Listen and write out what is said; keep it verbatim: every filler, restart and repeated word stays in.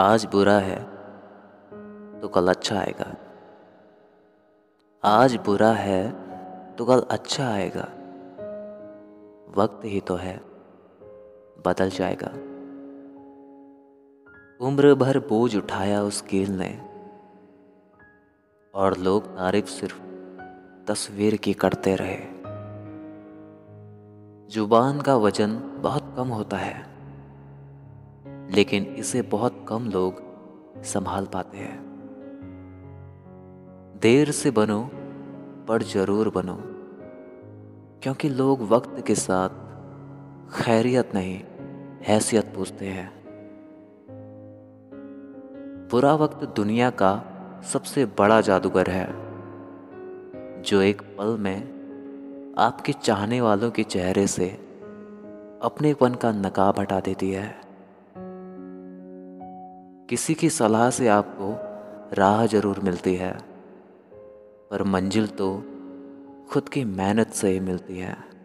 आज बुरा है तो कल अच्छा आएगा, आज बुरा है तो कल अच्छा आएगा। वक्त ही तो है, बदल जाएगा। उम्र भर बोझ उठाया उस खेल ने, और लोग तारीफ सिर्फ तस्वीर की करते रहे। जुबान का वजन बहुत कम होता है, लेकिन इसे बहुत कम लोग संभाल पाते हैं। देर से बनो पर जरूर बनो, क्योंकि लोग वक्त के साथ खैरियत नहीं हैसियत पूछते हैं। बुरा वक्त दुनिया का सबसे बड़ा जादूगर है, जो एक पल में आपके चाहने वालों के चेहरे से अपनेपन का नकाब हटा देती है। किसी की सलाह से आपको राह जरूर मिलती है, पर मंजिल तो खुद की मेहनत से ही मिलती है।